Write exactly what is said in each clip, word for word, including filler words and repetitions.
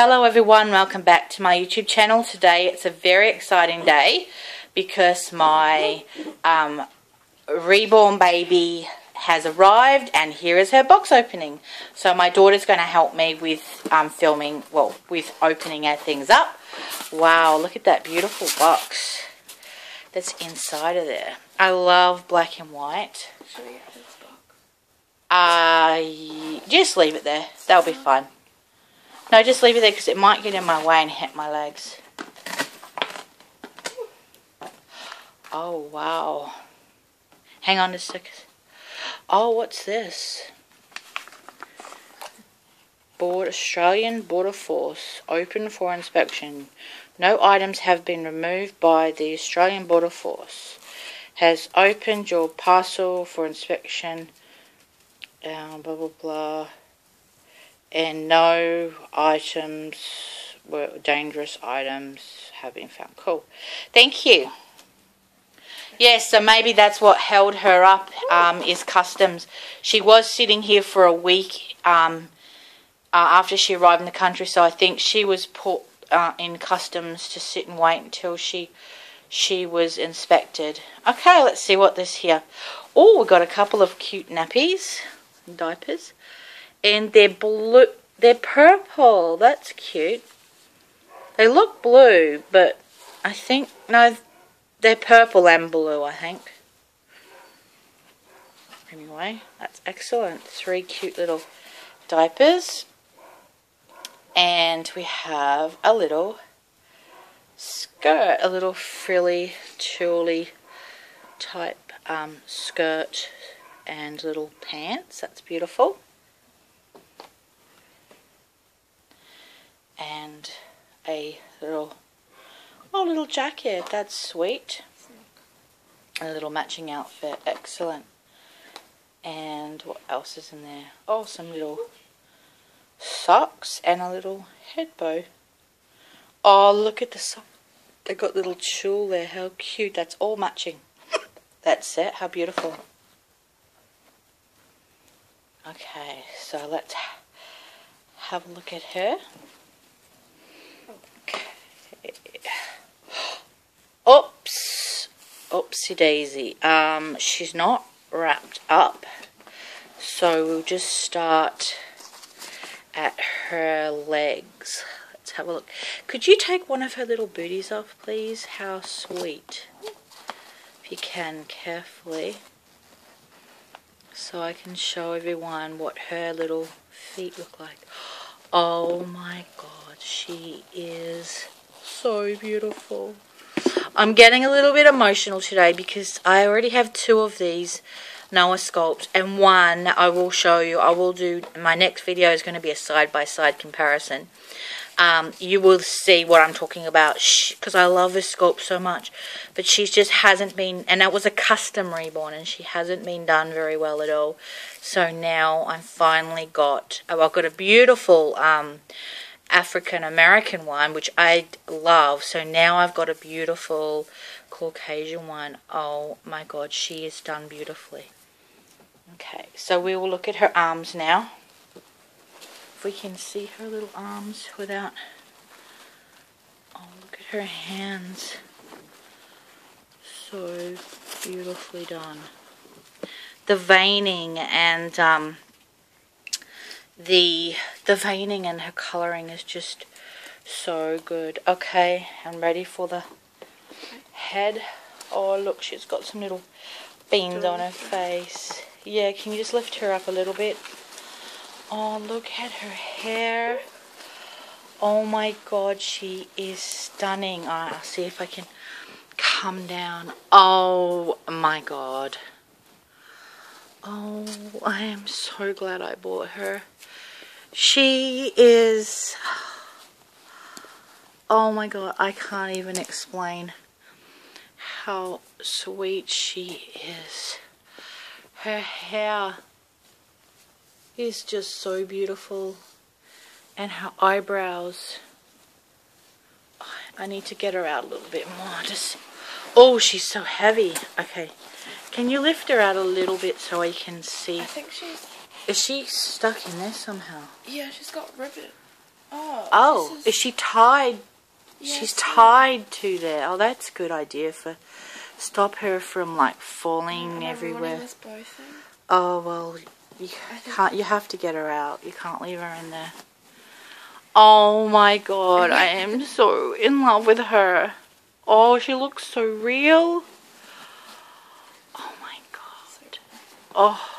Hello everyone, welcome back to my YouTube channel. Today it's a very exciting day because my um, reborn baby has arrived and here is her box opening. So my daughter's going to help me with um, filming, well, with opening our things up. Wow, look at that beautiful box that's inside of there. I love black and white. Should we have this box? Uh, just leave it there, that'll be fine. No, just leave it there because it might get in my way and hit my legs. Oh, wow. Hang on just a second. Oh, what's this? Border, Australian Border Force, open for inspection. No items have been removed by the Australian Border Force. Has opened your parcel for inspection. Um, blah, blah, blah. And no items, were dangerous items have been found. Cool. Thank you. Yes, yeah, so maybe that's what held her up um, is customs. She was sitting here for a week um, uh, after she arrived in the country, so I think she was put uh, in customs to sit and wait until she she was inspected. Okay, let's see what this here. Oh, we've got a couple of cute nappies and diapers. And they're blue, they're purple, that's cute. They look blue, but I think, no, they're purple and blue, I think. Anyway, that's excellent. Three cute little diapers. And we have a little skirt, a little frilly, tulle type um, skirt and little pants. That's beautiful. And a little, oh, little jacket, that's sweet. A little matching outfit, excellent. And what else is in there? Oh, some little socks and a little head bow. Oh, look at the sock. They got little tulle there, how cute. That's all matching. That's it, how beautiful. Okay, so let's have a look at her. Oops, oopsie daisy. Um, she's not wrapped up, so we'll just start at her legs. Let's have a look. Could you take one of her little booties off, please? How sweet. If you can, carefully, so I can show everyone what her little feet look like. Oh my God, she is so beautiful. I'm getting a little bit emotional today because I already have two of these Noah sculpts, and one I will show you. I will do, my next video is going to be a side-by-side comparison. Um, you will see what I'm talking about because I love this sculpt so much. But she just hasn't been, and that was a custom reborn, and she hasn't been done very well at all. So now I've finally got, oh, I've got a beautiful um, African-American one, which I love. So now I've got a beautiful Caucasian one. Oh my God, she is done beautifully. Okay, so we will look at her arms now. If we can see her little arms without... Oh, look at her hands. So beautifully done. The veining and... Um, The the veining and her colouring is just so good. Okay, I'm ready for the head. Oh, look, she's got some little beans on her face. Yeah, can you just lift her up a little bit? Oh, look at her hair. Oh my God, she is stunning. Alright, I'll see if I can come down. Oh my God. Oh, I am so glad I bought her. She is... Oh my God, I can't even explain how sweet she is. Her hair is just so beautiful. And her eyebrows. I need to get her out a little bit more. Just... Oh, she's so heavy. Okay. Can you lift her out a little bit so I can see? I think she's... Is she stuck in there somehow? Yeah, she's got ribbon. Oh. Oh, is, is she tied? Yes, she's tied to there. Oh, that's a good idea for stop her from like falling yeah, everywhere. Oh well, you can't. You have to get her out. You can't leave her in there. Oh my God, I am so in love with her. Oh, she looks so real. Oh my God. Oh.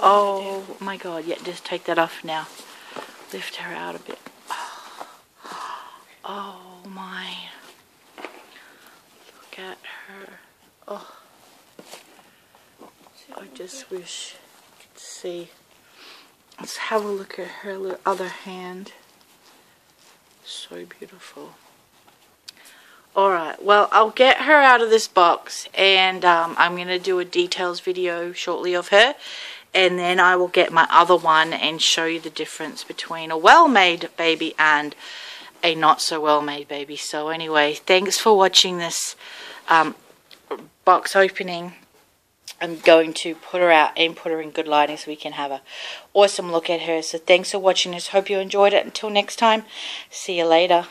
Oh my God, yeah, just take that off now. Lift her out a bit. Oh my. Look at her. Oh. I just wish I could see. Let's have a look at her other hand. So beautiful. Alright, well, I'll get her out of this box, and um, I'm going to do a details video shortly of her, and then I will get my other one and show you the difference between a well-made baby and a not-so-well-made baby. So anyway, thanks for watching this um, box opening. I'm going to put her out and put her in good lighting so we can have an awesome look at her. So thanks for watching this. Hope you enjoyed it. Until next time, see you later.